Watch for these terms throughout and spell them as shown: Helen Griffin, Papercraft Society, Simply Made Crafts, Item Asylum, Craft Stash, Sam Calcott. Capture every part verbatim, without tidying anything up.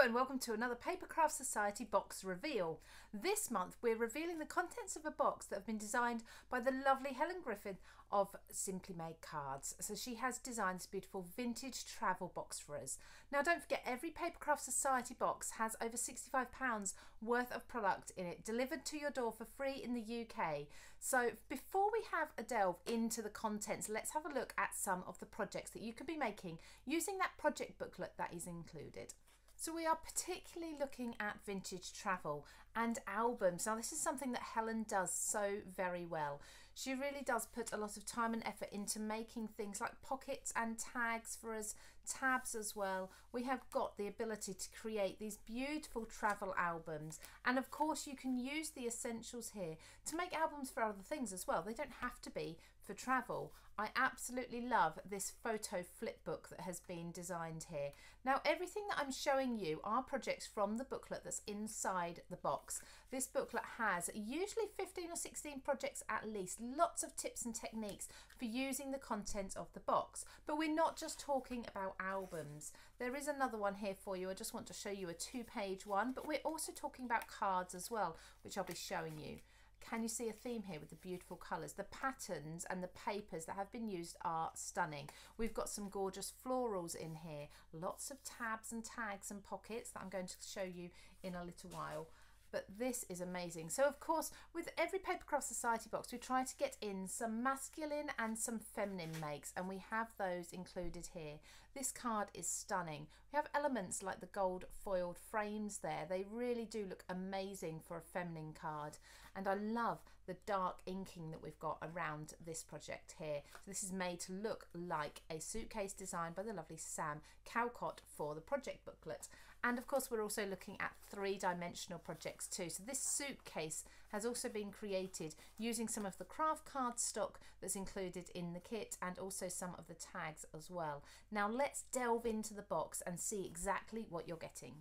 Hello and welcome to another Papercraft Society box reveal. This month we're revealing the contents of a box that have been designed by the lovely Helen Griffin of Simply Made Cards. So she has designed this beautiful vintage travel box for us. Now don't forget, every Papercraft Society box has over sixty-five pounds worth of product in it, delivered to your door for free in the U K. So before we have a delve into the contents, let's have a look at some of the projects that you could be making using that project booklet that is included. So we are particularly looking at vintage travel and albums. Now this is something that Helen does so very well. She really does put a lot of time and effort into making things like pockets and tags for us, tabs as well. We have got the ability to create these beautiful travel albums. And of course you can use the essentials here to make albums for other things as well. They don't have to be for travel. I absolutely love this photo flip book that has been designed here. Now everything that I'm showing you are projects from the booklet that's inside the box. This booklet has usually fifteen or sixteen projects at least, lots of tips and techniques for using the contents of the box. But we're not just talking about albums. There is another one here for you. I just want to show you a two-page one, but we're also talking about cards as well, which I'll be showing you. Can you see a theme here with the beautiful colours? The patterns and the papers that have been used are stunning. We've got some gorgeous florals in here, lots of tabs and tags and pockets that I'm going to show you in a little while. But this is amazing. So of course, with every Papercraft Society box, we try to get in some masculine and some feminine makes, and we have those included here. This card is stunning. We have elements like the gold foiled frames there. They really do look amazing for a feminine card. And I love the dark inking that we've got around this project here. So this is made to look like a suitcase designed by the lovely Sam Calcott for the project booklet. And of course, we're also looking at three-dimensional projects too. So this suitcase has also been created using some of the craft card stock that's included in the kit and also some of the tags as well. Now let's delve into the box and see exactly what you're getting.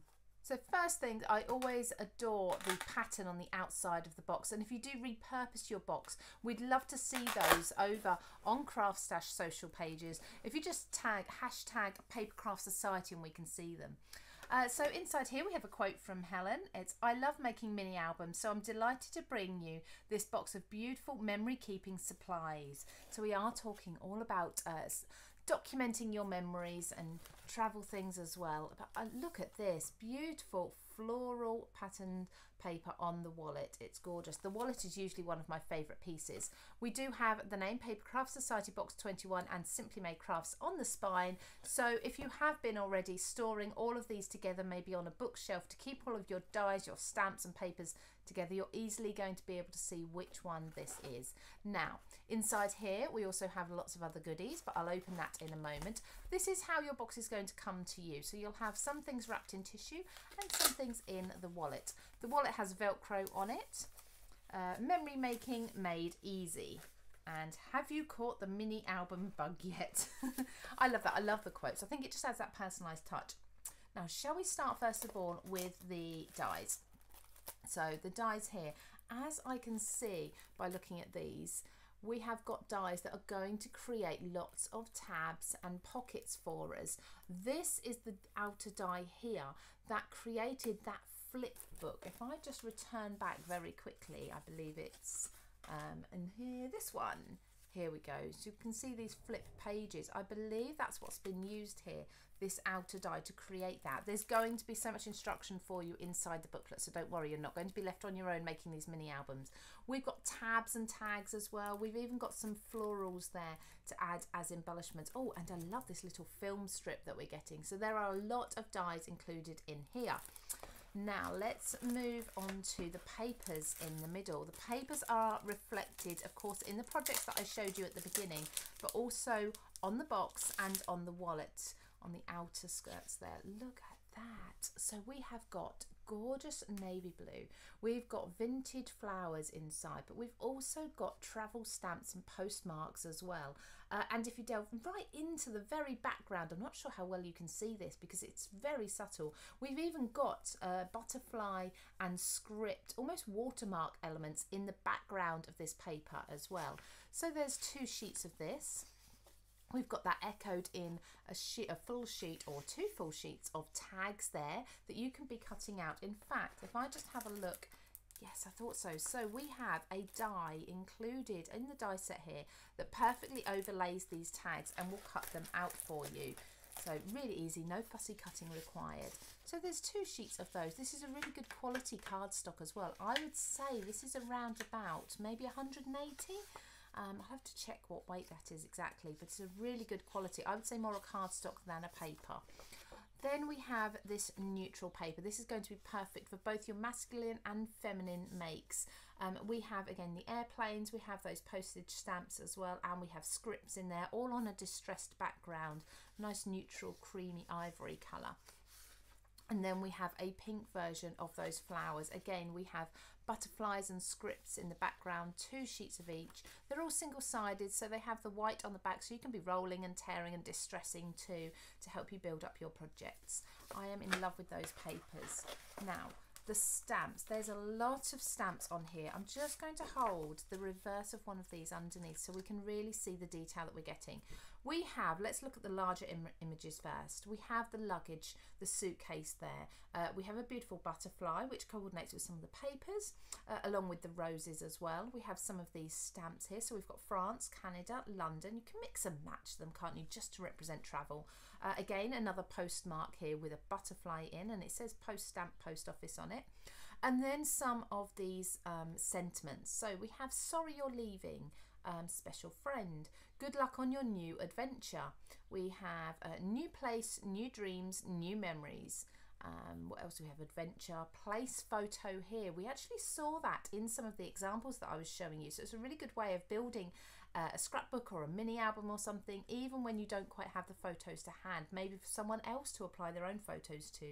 So first thing, I always adore the pattern on the outside of the box, and if you do repurpose your box, we'd love to see those over on Craft Stash social pages. If you just tag hashtag Papercraft Society and we can see them. Uh, so inside here we have a quote from Helen. It's, "I love making mini albums, so I'm delighted to bring you this box of beautiful memory keeping supplies." So we are talking all about uh, documenting your memories and travel things as well. But uh, look at this beautiful floral patterned paper on the wallet. It's gorgeous. The wallet is usually one of my favourite pieces. We do have the name Papercraft Society Box twenty-one and Simply Made Crafts on the spine. So if you have been already storing all of these together, maybe on a bookshelf, to keep all of your dies, your stamps and papers together, you're easily going to be able to see which one this is. Now, inside here we also have lots of other goodies, but I'll open that in a moment. This is how your box is going to come to you. So you'll have some things wrapped in tissue and some things in the wallet. The wallet has Velcro on it. Uh, memory making made easy. And have you caught the mini album bug yet? I love that. I love the quotes. I think it just adds that personalised touch. Now, shall we start first of all with the dies? So the dies here, as I can see by looking at these, we have got dies that are going to create lots of tabs and pockets for us. This is the outer die here that created that flip book. If I just return back very quickly, I believe it's, um, and here, this one. Here we go. So you can see these flip pages. I believe that's what's been used here, this outer die, to create that. There's going to be so much instruction for you inside the booklet, so don't worry, you're not going to be left on your own making these mini albums. We've got tabs and tags as well. We've even got some florals there to add as embellishments. Oh, and I love this little film strip that we're getting. So there are a lot of dies included in here. Now let's move on to the papers in the middle. The papers are reflected, of course, in the projects that I showed you at the beginning, but also on the box and on the wallet, on the outer skirts there. Look at that. So we have got gorgeous navy blue. We've got vintage flowers inside, but we've also got travel stamps and postmarks as well. Uh, and if you delve right into the very background, I'm not sure how well you can see this because it's very subtle. We've even got uh, butterfly and script, almost watermark elements in the background of this paper as well. So there's two sheets of this. We've got that echoed in a, sheet, a full sheet or two full sheets of tags there that you can be cutting out. In fact, if I just have a look, yes, I thought so. So we have a die included in the die set here that perfectly overlays these tags and will cut them out for you. So really easy, no fussy cutting required. So there's two sheets of those. This is a really good quality cardstock as well. I would say this is around about maybe one hundred and eighty. Um, I'll have to check what weight that is exactly, but it's a really good quality. I would say more a cardstock than a paper. Then we have this neutral paper. This is going to be perfect for both your masculine and feminine makes. Um, we have, again, the airplanes, we have those postage stamps as well, and we have scripts in there, all on a distressed background, nice neutral creamy ivory colour. And then we have a pink version of those flowers. Again, we have butterflies and scripts in the background, two sheets of each. They're all single-sided, so they have the white on the back, so you can be rolling and tearing and distressing too to help you build up your projects. I am in love with those papers. Now, the stamps. There's a lot of stamps on here. I'm just going to hold the reverse of one of these underneath so we can really see the detail that we're getting. We have, let's look at the larger im images first. We have the luggage, the suitcase there. Uh, we have a beautiful butterfly which coordinates with some of the papers, uh, along with the roses as well. We have some of these stamps here. So we've got France, Canada, London. You can mix and match them, can't you, just to represent travel. Uh, again, another postmark here with a butterfly in, and it says post stamp, post office on it. It. And then some of these um, sentiments. So we have sorry you're leaving, um, special friend, good luck on your new adventure. We have a new place, new dreams, new memories. Um, what else do we have? Adventure, place photo here. We actually saw that in some of the examples that I was showing you. So it's a really good way of building uh, a scrapbook or a mini album or something, even when you don't quite have the photos to hand, maybe for someone else to apply their own photos to.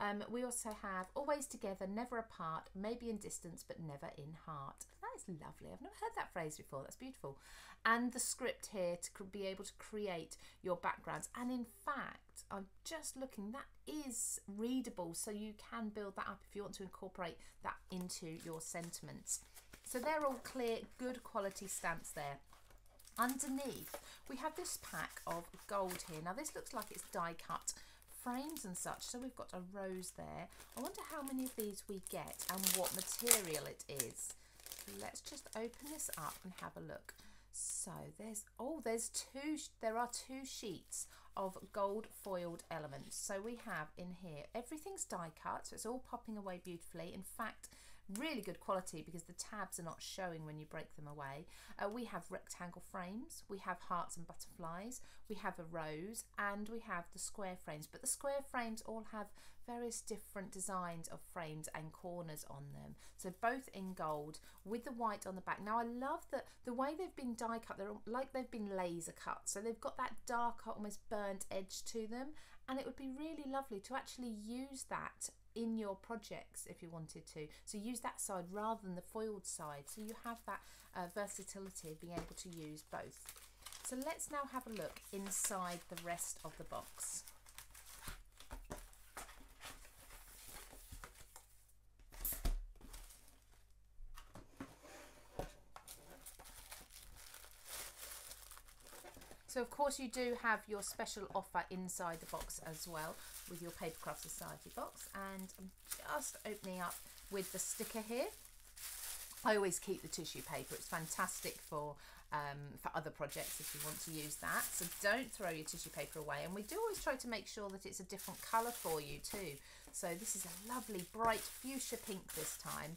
Um, we also have always together, never apart, maybe in distance, but never in heart. That is lovely. I've never heard that phrase before. That's beautiful. And the script here to be able to create your backgrounds. And in fact, I'm just looking, that is readable, so you can build that up if you want to incorporate that into your sentiments. So they're all clear, good quality stamps there. Underneath, we have this pack of gold here. Now this looks like it's die cut frames and such, so we've got a rose there. I wonder how many of these we get and what material it is. Let's just open this up and have a look. So there's, oh, there's two, there are two sheets of gold foiled elements. So we have in here, everything's die cut, so it's all popping away beautifully. In fact, really good quality because the tabs are not showing when you break them away. Uh, we have rectangle frames, we have hearts and butterflies, we have a rose, and we have the square frames. But the square frames all have various different designs of frames and corners on them. So both in gold with the white on the back. Now I love that the way they've been die cut, they're like they've been laser cut, so they've got that darker, almost burnt edge to them, and it would be really lovely to actually use that in your projects if you wanted to. So use that side rather than the foiled side, so you have that uh, versatility of being able to use both. So let's now have a look inside the rest of the box. So of course you do have your special offer inside the box as well with your Papercraft Society box, and I'm just opening up with the sticker here. I always keep the tissue paper, it's fantastic for um, for other projects if you want to use that, so don't throw your tissue paper away. And we do always try to make sure that it's a different colour for you too. So this is a lovely bright fuchsia pink this time.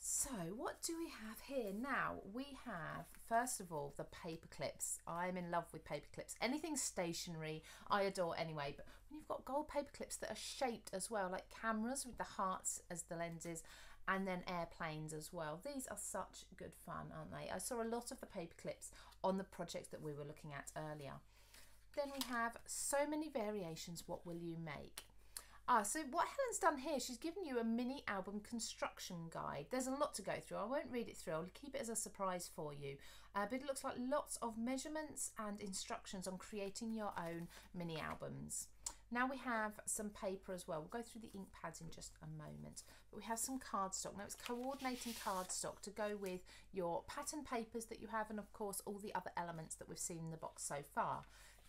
So what do we have here? Now we have, first of all, the paper clips. I'm in love with paper clips. Anything stationary I adore anyway, but when you've got gold paper clips that are shaped as well, like cameras with the hearts as the lenses, and then airplanes as well. These are such good fun, aren't they? I saw a lot of the paper clips on the project that we were looking at earlier. Then we have so many variations. What will you make? Ah, so what Helen's done here, she's given you a mini album construction guide. There's a lot to go through. I won't read it through. I'll keep it as a surprise for you. Uh, but it looks like lots of measurements and instructions on creating your own mini albums. Now we have some paper as well. We'll go through the ink pads in just a moment. But we have some cardstock. Now it's coordinating cardstock to go with your pattern papers that you have, and of course all the other elements that we've seen in the box so far.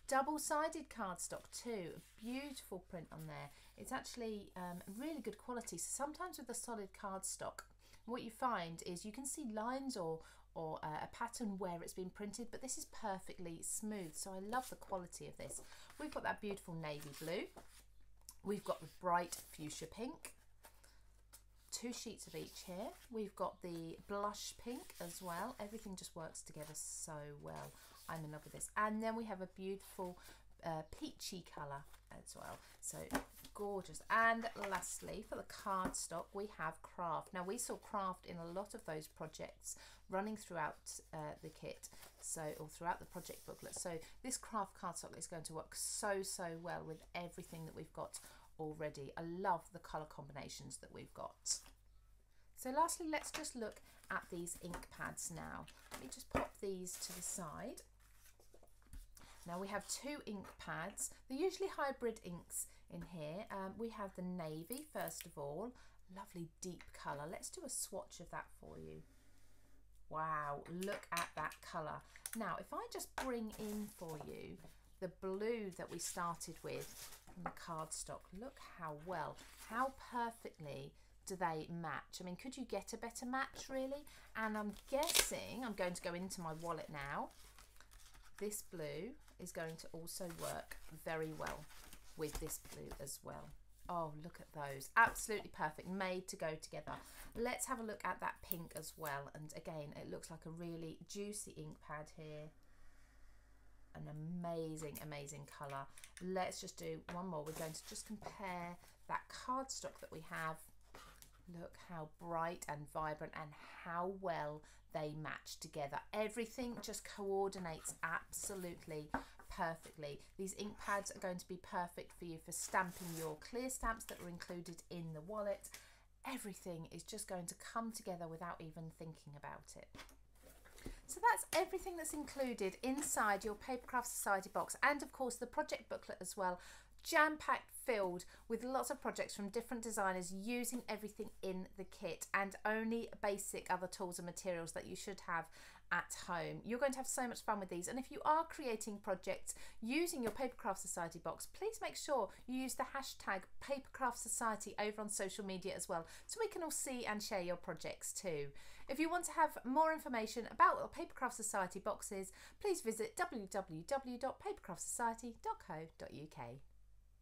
Double-sided cardstock too, beautiful print on there. It's actually um, really good quality. So sometimes with the solid cardstock, what you find is you can see lines or, or uh, a pattern where it's been printed, but this is perfectly smooth. So I love the quality of this. We've got that beautiful navy blue. We've got the bright fuchsia pink. Two sheets of each here. We've got the blush pink as well. Everything just works together so well. I'm in love with this. And then we have a beautiful uh, peachy colour as well. So gorgeous. And lastly, for the cardstock, we have craft. Now we saw craft in a lot of those projects running throughout uh, the kit, so or throughout the project booklet. So this craft cardstock is going to work so, so well with everything that we've got already. I love the colour combinations that we've got. So lastly, let's just look at these ink pads now. Let me just pop these to the side. Now we have two ink pads. They're usually hybrid inks in here. Um, we have the navy first of all, lovely deep colour. Let's do a swatch of that for you. Wow, look at that colour. Now if I just bring in for you the blue that we started with from the cardstock, look how well, how perfectly do they match. I mean, could you get a better match really? And I'm guessing, I'm going to go into my wallet now, this blue is going to also work very well with this blue as well. Oh, look at those, absolutely perfect, made to go together. Let's have a look at that pink as well. And again, it looks like a really juicy ink pad here. An amazing, amazing colour. Let's just do one more. We're going to just compare that cardstock that we have. Look how bright and vibrant and how well they match together. Everything just coordinates absolutely perfectly. These ink pads are going to be perfect for you for stamping your clear stamps that were included in the wallet. Everything is just going to come together without even thinking about it. So that's everything that's included inside your Papercraft Society box, and of course the project booklet as well, jam-packed, filled with lots of projects from different designers using everything in the kit, and only basic other tools and materials that you should have at home. You're going to have so much fun with these, and if you are creating projects using your Papercraft Society box, please make sure you use the hashtag Papercraft Society over on social media as well, so we can all see and share your projects too. If you want to have more information about what the Papercraft Society box is, please visit w w w dot papercraft society dot co dot u k.